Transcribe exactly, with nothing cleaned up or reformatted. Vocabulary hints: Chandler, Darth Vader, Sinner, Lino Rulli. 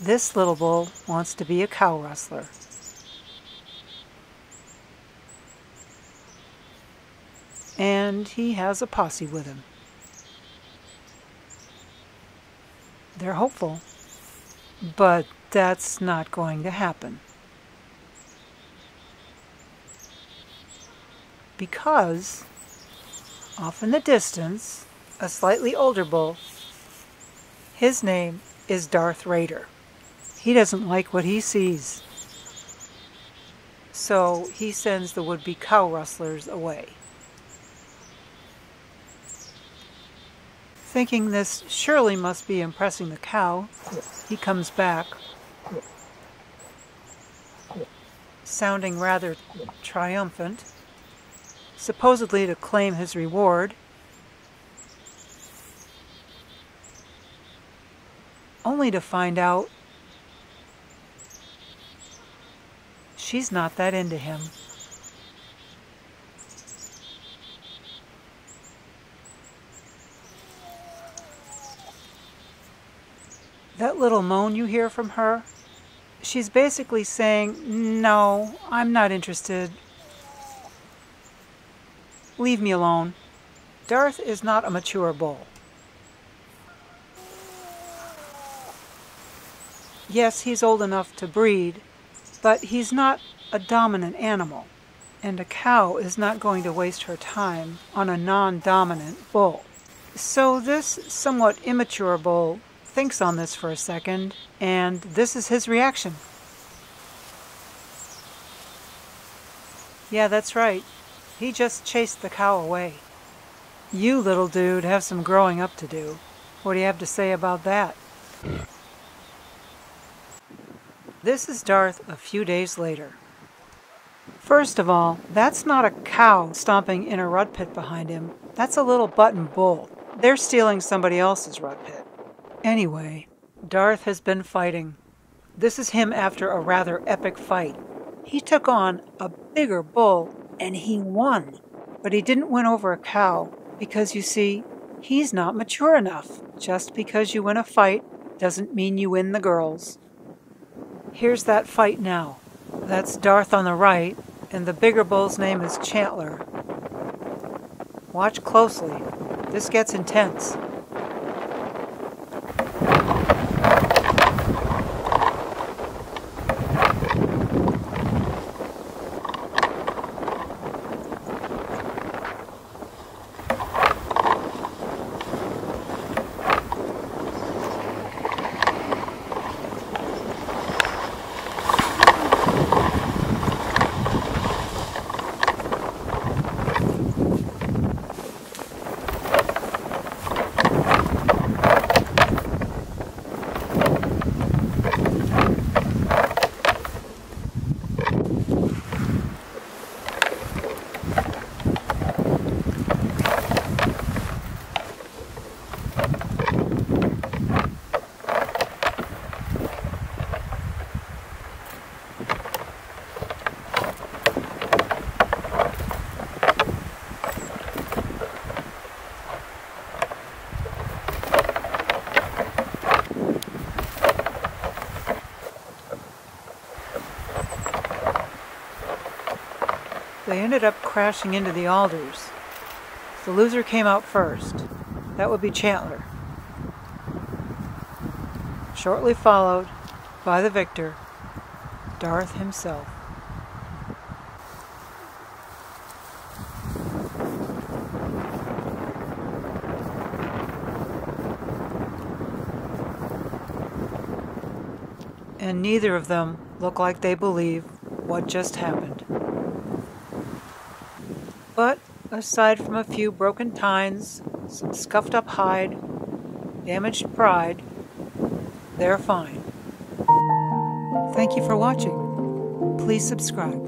This little bull wants to be a cow rustler. And he has a posse with him. They're hopeful, but that's not going to happen. Because, off in the distance, a slightly older bull, his name is Darth Vader. He doesn't like what he sees. So he sends the would-be cow rustlers away. Thinking this surely must be impressing the cow, he comes back, sounding rather triumphant, supposedly to claim his reward, only to find out she's not that into him. That little moan you hear from her, she's basically saying, "No, I'm not interested. Leave me alone." Darth is not a mature bull. Yes, he's old enough to breed, but he's not a dominant animal, and a cow is not going to waste her time on a non-dominant bull. So this somewhat immature bull thinks on this for a second, and this is his reaction. Yeah, that's right. He just chased the cow away. You little dude have some growing up to do. What do you have to say about that? This is Darth a few days later. First of all, that's not a cow stomping in a rut pit behind him. That's a little button bull. They're stealing somebody else's rut pit. Anyway, Darth has been fighting. This is him after a rather epic fight. He took on a bigger bull and he won. But he didn't win over a cow because, you see, he's not mature enough. Just because you win a fight doesn't mean you win the girls. Here's that fight now. That's Darth on the right, and the bigger bull's name is Chandler. Watch closely. This gets intense. They ended up crashing into the alders. The loser came out first. That would be Chandler. Shortly followed by the victor, Darth himself. And neither of them look like they believe what just happened. But, aside from a few broken tines, some scuffed up hide, damaged pride, they're fine. Thank you for watching. Please subscribe.